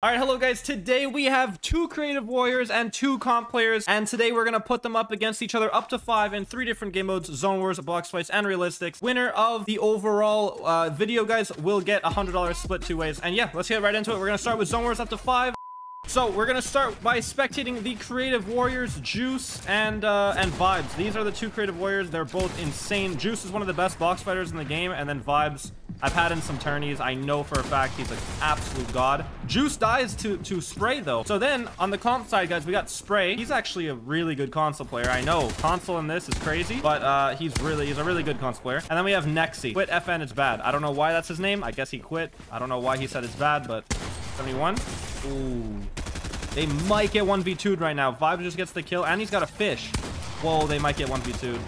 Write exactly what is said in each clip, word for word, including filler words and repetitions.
All right, hello guys. Today we have two creative warriors and two comp players, and today we're gonna put them up against each other up to five in three different game modes: zone wars, box fights, and realistics. Winner of the overall uh, video, guys, will get a hundred dollars split two ways. And yeah, let's get right into it. We're gonna start with zone wars up to five. So we're gonna start by spectating the creative warriors, Juice and uh, and Vibes. These are the two creative warriors. They're both insane. Juice is one of the best box fighters in the game, and then Vibes, I've had in some tourneys. I know for a fact he's an absolute god. Juice dies to, to Spray, though. So then, on the comp side, guys, we got Spray. He's actually a really good console player. I know. Console in this is crazy, but uh, he's really, he's a really good console player. And then we have Nexi. Quit F N, it's bad. I don't know why that's his name. I guess he quit. I don't know why he said it's bad, but seventy-one. Ooh. They might get one v two'd right now. Vibe just gets the kill, and he's got a fish. Whoa, they might get one v two'd.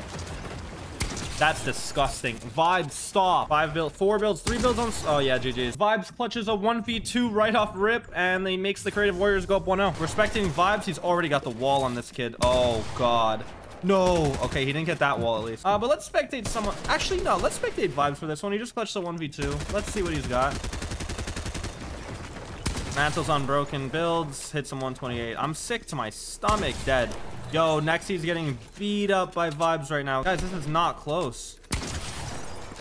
That's disgusting. Vibes, stop. Five builds, four builds, three builds on... Oh, yeah, G G's. Vibes clutches a one v two right off rip, and they makes the creative warriors go up one oh. Respecting Vibes, he's already got the wall on this kid. Oh, God. No. Okay, he didn't get that wall, at least. Uh, but let's spectate someone... Actually, no. Let's spectate Vibes for this one. He just clutched a one v two. Let's see what he's got. Mantle's on broken builds. Hits him one twenty-eight. I'm sick to my stomach. Dead. Yo, Nexi's getting beat up by Vibes right now. Guys, this is not close.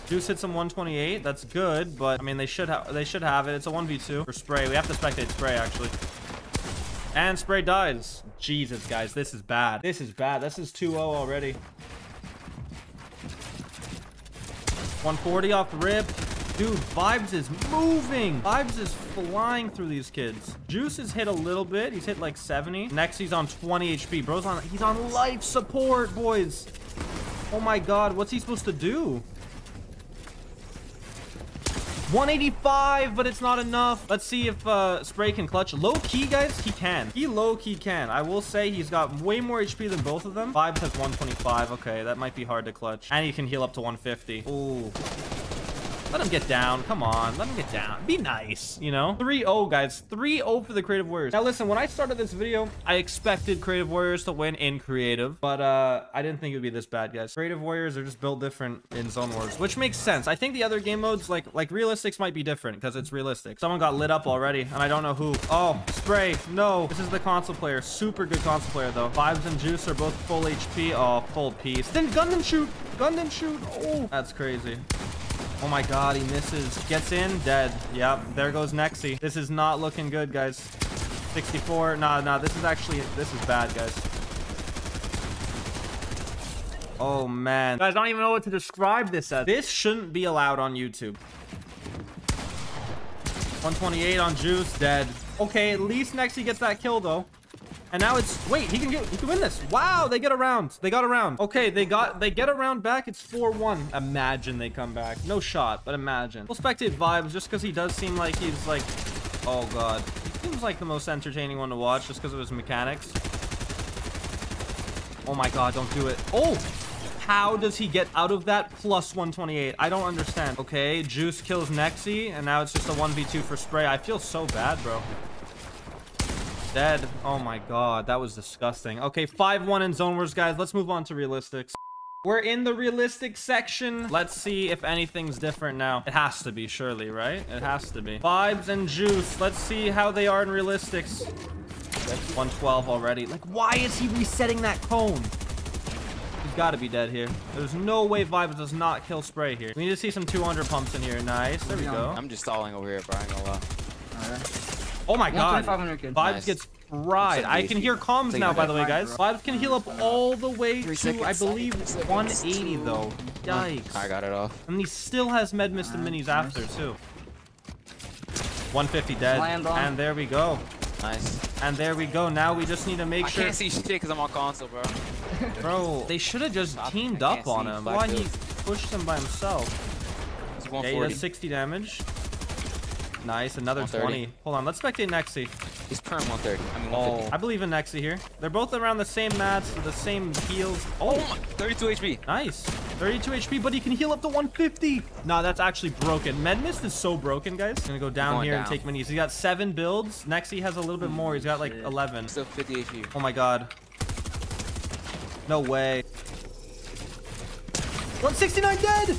Juice hits him one twenty-eight. That's good, but I mean, they should have they should have it. It's a one v two for Spray. We have to spectate Spray, actually. And Spray dies. Jesus, guys, this is bad. This is bad. This is two oh already. one forty off rip. Dude, Vibes is moving. Vibes is flying through these kids. Juice is hit a little bit. He's hit like seventy. Next, he's on twenty H P. Bro's on, he's on life support, boys. Oh my God, what's he supposed to do? one eighty-five, but it's not enough. Let's see if uh, Spray can clutch. Low key, guys, he can. He low key can. I will say he's got way more H P than both of them. Vibes has one twenty-five. Okay, that might be hard to clutch. And he can heal up to one fifty. Ooh. Let him get down. Come on. Let him get down. Be nice, you know? three oh, guys. three oh for the creative warriors. Now, listen, when I started this video, I expected creative warriors to win in creative, but uh, I didn't think it would be this bad, guys. Creative warriors are just built different in zone wars, which makes sense. I think the other game modes, like like realistics, might be different because it's realistic. Someone got lit up already, and I don't know who. Oh, Spray. No. This is the console player. Super good console player, though. Vibes and Juice are both full H P. Oh, full piece. Then gun and shoot. Gun and shoot. Oh, that's crazy. Oh my God, he misses. Gets in, dead. Yep, there goes Nexi. This is not looking good, guys. sixty-four. Nah, nah, this is actually, this is bad, guys. Oh man. Guys, I don't even know what to describe this as. This shouldn't be allowed on YouTube. one twenty-eight on Juice, dead. Okay, at least Nexi gets that kill, though. And now it's, wait, he can get, he can win this. Wow, they get around. They got around. Okay, they got, they get around back. It's four one. Imagine they come back. No shot, but imagine. We'll spectate Vibes just because he does seem like he's like, oh God. He seems like the most entertaining one to watch just because of his mechanics. Oh my God, don't do it. Oh, how does he get out of that plus one twenty-eight? I don't understand. Okay, Juice kills Nexi, and now it's just a one v two for Spray. I feel so bad, bro. Dead. Oh my God, that was disgusting. Okay, five one in zone wars, guys. Let's move on to realistics. We're in the realistic section. Let's see if anything's different now. It has to be, surely, right? It has to be. Vibes and Juice. Let's see how they are in realistics. That's one twelve already. Like, why is he resetting that cone? He's got to be dead here. There's no way Vibes does not kill Spray here. We need to see some two hundred pumps in here. Nice. There we go. I'm just stalling over here, Brian. All right. Oh my God, Vibes nice. Gets fried. I can hear comms now, by the way, guys. Vibes can heal up all the way to, I believe, one eighty, though. Yikes. I got it off. And he still has med mist and minis after, too. one fifty dead. And there we go. Nice. And there we go. Now we just need to make sure. I can't see shit because I'm on console, bro. Bro, they should have just teamed up on him. Why he pushed him by himself. Okay, he does sixty damage. Nice, another twenty. Hold on, let's spectate Nexi. He's perm one thirty. I mean, oh, I believe in Nexi here. They're both around the same mats, the same heals. Oh, oh my, thirty-two H P. Nice, thirty-two H P, but he can heal up to one fifty. Nah, that's actually broken. Med mist is so broken, guys. He's gonna go down here down. and take minis. He's got seven builds. Nexi has a little bit more. He's got like eleven. Still fifty H P. Oh my God. No way. one sixty-nine dead.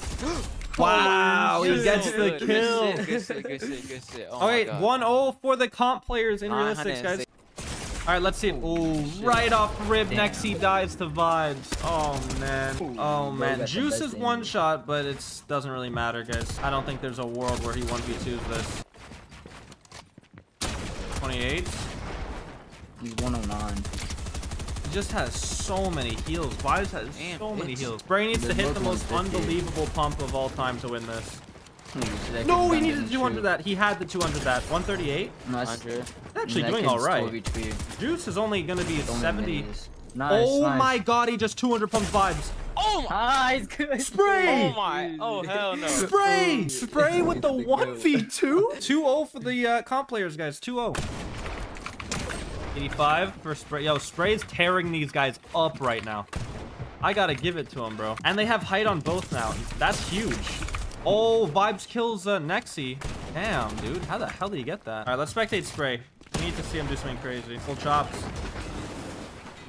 Wow, he gets the kill. Good shit, good shit, good shit. Oh, all right, one oh for the comp players in realistics, guys. All right, let's see it. Oh, right off the rib, Nexi dives to Vibes. Oh, man. Oh, man. Juice is one shot, but it doesn't really matter, guys. I don't think there's a world where he one v twos this. twenty-eight. He's one oh nine. He just has so many heals. Vibes has Damn, so many heals. Spray needs to hit the most unbelievable pump of all time to win this. Hmm, no, he needed the two hundred that. He had the two hundred that. one thirty-eight. Nice. He's actually doing all right. Juice is only going to be seventy. Nice, oh nice. My god, he just two hundred pump Vibes. Oh my. Ah, he's good. Spray. Oh my. Oh hell no. Spray. Spray with the one v two. two oh for the uh, comp players, guys. two oh. eighty-five for Spray. Yo, Spray's tearing these guys up right now. I got to give it to him, bro. And they have height on both now. That's huge. Oh, Vibes kills uh, Nexi. Damn, dude. How the hell did he get that? All right, let's spectate Spray. We need to see him do something crazy. Full chops.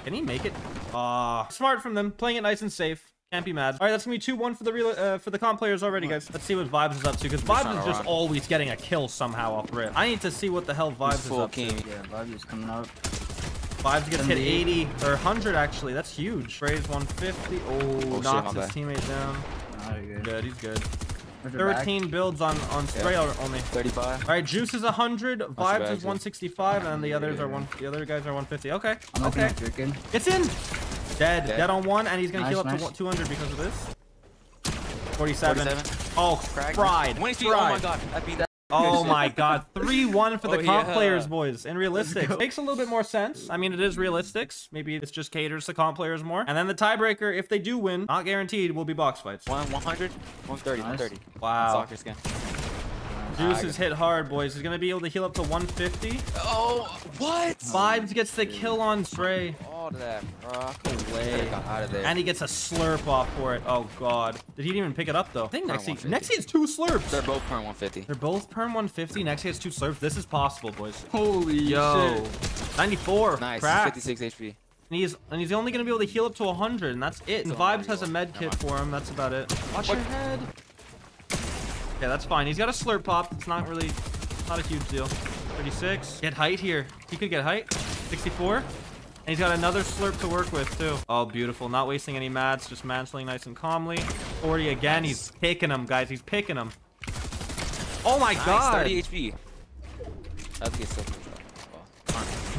Can he make it? Ah, uh, smart from them. Playing it nice and safe. Can't be mad. All right, that's going to be two one for the real, uh, for the comp players already, guys. Let's see what Vibes is up to, because Vibes is just always getting a kill somehow off rip. I need to see what the hell Vibes is up to. Yeah, Vibes is coming up. Vibes gets hit eighty, or one hundred, actually. That's huge. Spray's one fifty. Oh, oh knocks his teammate down. Oh, you're good. Good, he's good. thirteen builds on, on Spray yeah. only. thirty-five. All right, Juice is one hundred, Vibes back, is one sixty-five, and the others are one. The other guys are one fifty. Okay, I'm okay. It's in. Dead. Dead, dead on one, and he's gonna nice, heal up nice. to two hundred because of this. forty-seven. forty-seven. Oh, fried. fried. Oh my god, I beat that. Oh my god, three one for the oh, comp yeah. players, boys. In realistics, makes a little bit more sense. I mean, it is realistics. Maybe it's just caters to comp players more. And then the tiebreaker, if they do win, not guaranteed, will be box fights. one hundred, one thirty, nice. one thirty. Wow. Soccer skin. Juice is hit hard, boys. He's gonna be able to heal up to one fifty. Oh, what? Vibes gets the kill on Spray. All that rock away. Out of there. And he gets a slurp off for it. Oh god. Did he even pick it up though? I think Nexi. Nexi has two slurps. They're both perm one fifty. They're both perm one fifty. Nexi has two slurps. This is possible, boys. Holy yo. Shit. ninety-four. Nice. Cracked. fifty-six H P. And he's and he's only gonna be able to heal up to one hundred, and that's it. And Vibes has a med kit for him. That's about it. Watch what? Your head. Yeah, that's fine. He's got a slurp pop. It's not really, not a huge deal. thirty-six. Get height here. He could get height. sixty-four. And he's got another slurp to work with, too. Oh, beautiful. Not wasting any mats. Just mantling nice and calmly. forty again. He's picking them, guys. He's picking them. Oh, my nice, God. thirty H P. That'd be so much.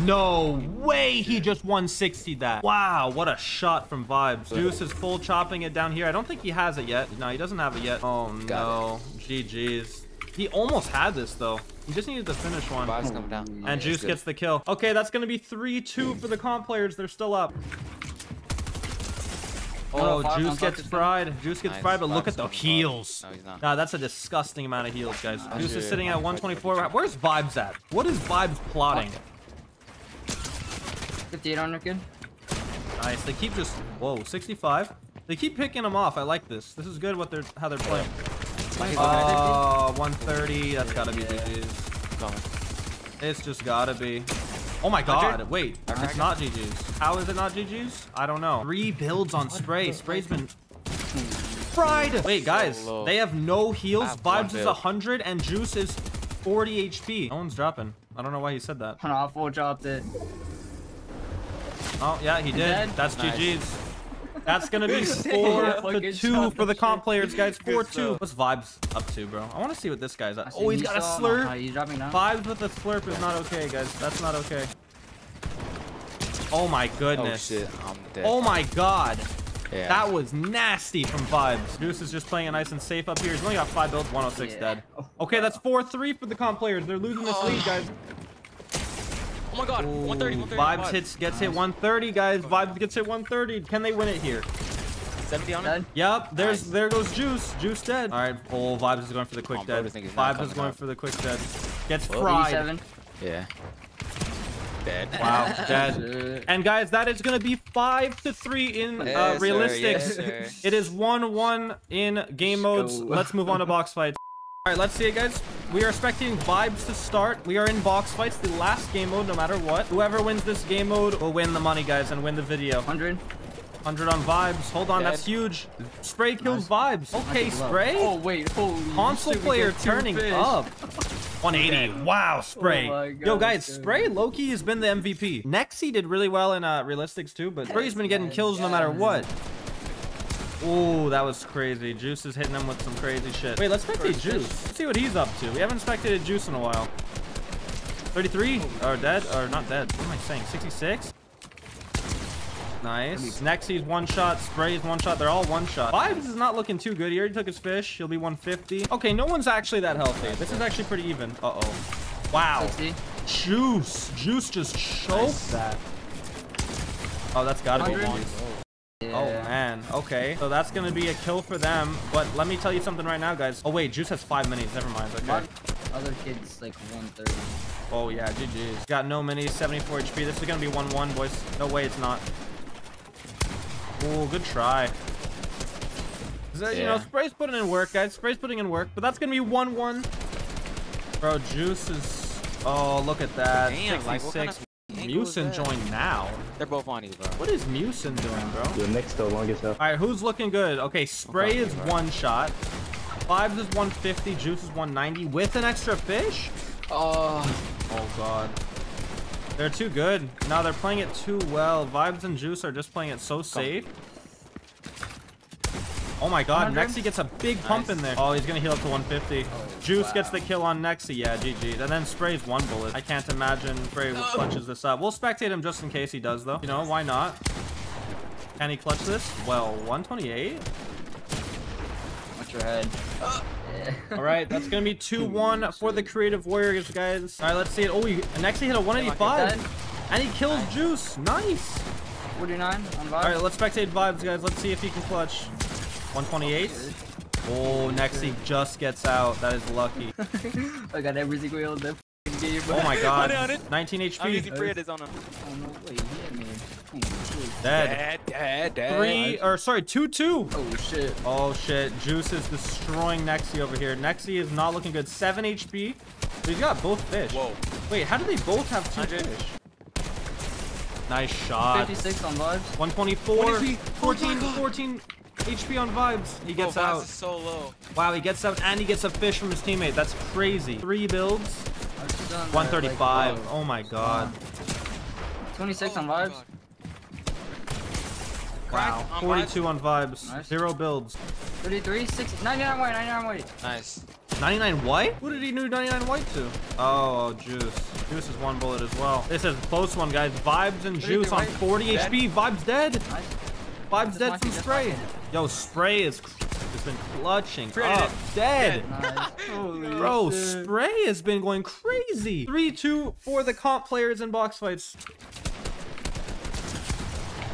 No way he just one sixty that. Wow, what a shot from Vibes. Juice is full chopping it down here. I don't think he has it yet. No, he doesn't have it yet. Oh, no. G G's. He almost had this, though. He just needed to finish one. Vibes coming down. And Juice gets the kill. Okay, that's going to be three two for the comp players. They're still up. Oh, oh Juice gets fried. Juice gets nice. fried, but look at the heals. No, he's not. Nah, that's a disgusting amount of heals, guys. Juice is sitting at one twenty-four. Where's Vibes at? What is Vibes plotting? fifty-eight on her kid. Nice. They keep just whoa sixty-five. They keep picking them off. I like this. This is good. What they're how they're playing. Oh, uh, one thirty. That's gotta be G G's. It's just gotta be. Oh my god! Wait, it's not G G's. How is it not G G's? I don't know. Three builds on Spray. Spray's been fried. Wait, guys, they have no heals. Vibes is one hundred and Juice is forty H P. No one's dropping. I don't know why he said that. I full dropped it. Oh, yeah, he did. That's nice. G G's. That's going to be four to two for the comp players, guys. four two. What's Vibes up to, bro? I want to see what this guy's at. Oh, he's got a slurp. Vibes with a slurp is not okay, guys. That's not okay. Oh, my goodness. Oh, shit. I'm dead. Oh, my God. Yeah. That was nasty from Vibes. Juice is just playing it nice and safe up here. He's only got five builds. one oh six yeah. dead. Okay, that's four three for the comp players. They're losing this oh. lead, guys. Oh my god, one thirty, one thirty. Vibes hits, gets nice. hit one thirty, guys. Vibes gets hit one thirty. Can they win it here? seventy on it? Yep, there's, nice. there goes Juice. Juice dead. All right, oh, Vibes is going for the quick oh, dead. Vibes is going up. for the quick dead. Gets fried. Yeah. Dead. Wow, dead. And guys, that is going to be five to three in uh, yes, realistics. Sir, yes, sir. It is one one in game modes. Go. Let's move on to box fights. All right, let's see it, guys. We are expecting Vibes to start. We are in box fights, the last game mode, no matter what. Whoever wins this game mode will win the money, guys, and win the video. one hundred. one hundred on Vibes. Hold on, that's huge. Spray kills Vibes. Okay, Spray. Oh, wait. Console player turning up. one eighty. Wow, Spray. Oh God, yo, guys, dude. Spray low-key has been the M V P. Nexi did really well in uh, Realistics, too, but Spray's been getting kills no matter what. Oh, that was crazy. Juice is hitting him with some crazy shit. Wait, let's spectate Juice. Let's see what he's up to. We haven't spectated Juice in a while. thirty-three? Or dead? Or not dead. What am I saying? sixty-six? Nice. Nexi's one shot. Spray's one shot. They're all one shot. Vibes is not looking too good. He already took his fish. He'll be one fifty. Okay, no one's actually that healthy. This is actually pretty even. Uh-oh. Wow. Juice. Juice just choked nice. that. Oh, that's gotta go long. Yeah. Oh, man. Okay. So that's gonna be a kill for them. But let me tell you something right now, guys. Oh, wait. Juice has five minis. Never mind. Okay. Other kids, like, one thirty. Oh, yeah. G G's. Got no minis. seventy-four H P. This is gonna be one one, boys. No way it's not. Oh, good try. So, yeah. You know, Spray's putting in work, guys. Spray's putting in work, but that's gonna be one one. Bro, Juice is. Oh, look at that. Damn, sixty-six. Like, kind of Mewson joined now. They're both on you, bro. What is Mewson doing, bro? You're next to longest up. All right, who's looking good? Okay, Spray is one shot. Vibes is one fifty. Juice is one ninety with an extra fish. Oh. Oh God. They're too good. No, they're playing it too well. Vibes and Juice are just playing it so safe. Oh my God, Nexi gets a big pump nice. in there. Oh, he's gonna heal up to one fifty. Oh, Juice wow. gets the kill on Nexi. Yeah, G G. And then Spray's one bullet. I can't imagine Spray oh. clutches this up. We'll spectate him just in case he does, though. You know, why not? Can he clutch this? Well, one twenty-eight. Watch your head. Oh. All right, that's gonna be two one for the Creative Warriors, guys. All right, let's see it. Oh, he Nexi hit a one eighty-five, and he kills nice. Juice. Nice. forty-nine on Vibes. All right, let's spectate Vibes, guys. Let's see if he can clutch. one twenty-eight. Oh, Nexi just gets out. That is lucky. I got every single game. Oh my God. nineteen H P. Dead. Dead, dead, dead. Three, or sorry, two, two. Oh shit. Oh shit. Juice is destroying Nexi over here. Nexi is not looking good. Seven H P. He's got both fish. Whoa. Wait, how do they both have two one hundred. Fish? Nice shot. fifty-six on Vibes. one twenty-four. fourteen, fourteen H P on Vibes. He gets oh, out. Is so low. Wow, he gets out and he gets a fish from his teammate. That's crazy. Three builds. one thirty-five. Like, oh my God. twenty-six oh, on Vibes. God. Wow, forty-two on Vibes, nice. Zero builds. thirty-three, six, ninety-nine white, ninety-nine white. Nice. ninety-nine white? Who did he do ninety-nine white to? Oh, Juice. Juice is one bullet as well. This is a close one, guys. Vibes and Juice on forty dead. H P. Vibes dead. Nice. Vibes dead from Spray. Yo, Spray is has been clutching up. Dead. Nice. Bro, shit. Spray has been going crazy. three two for the comp players in box fights.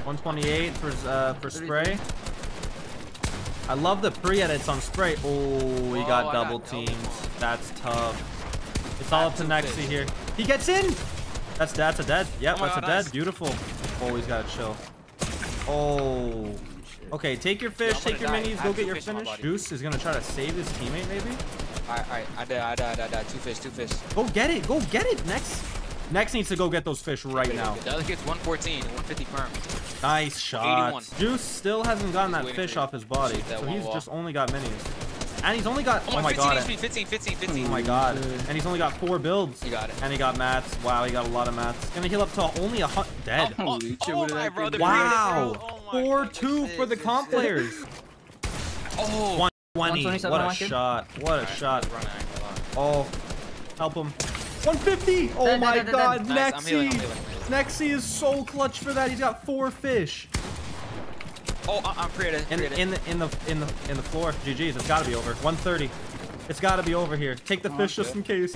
one twenty-eight for uh, for Spray. I love the pre-edits on Spray. Oh, he got oh, double got teams. Double. That's tough. It's all up to Nexi here. He gets in. That's that's a dead. Yep, oh that's God, a dead. Nice. Beautiful. Always gotta chill. Oh. Okay, take your fish, take your minis, go get your finish. Juice is gonna try to save his teammate, maybe. All right, all right. I died, I died, I died. Two fish, two fish. Go get it. Go get it, next. Next needs to go get those fish right now. The other kid's one fourteen, one fifty perm. Nice shot. eighty-one. Juice still hasn't gotten that fish off his body, so he's just only got minis. And he's only got, oh my God. fifteen, fifteen, fifteen. Oh my God. And he's only got four builds. He got it. And he got mats. Wow, he got a lot of mats. Gonna heal up to only a hundred. Dead. Oh, oh my brother. Wow. four two for the comp players. Oh. one twenty. What a shot. What a shot. Oh, help him. one fifty! Oh dead, my dead, dead, God, dead. Nexi! Nice. I'm healing, I'm healing, I'm healing. Nexi is so clutch for that. He's got four fish. Oh, I'm created. In, in the in the in the in the floor. G G's. It's got to be over. one thirty. It's got to be over here. Take the oh, fish shit. just in case.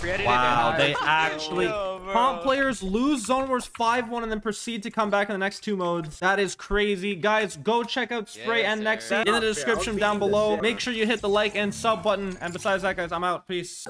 Created wow, they actually. Comp players lose Zone Wars five one and then proceed to come back in the next two modes. That is crazy. Guys, go check out Spray yes, and Nexi in the description down below. Make sure you hit the like and sub button. And besides that, guys, I'm out. Peace.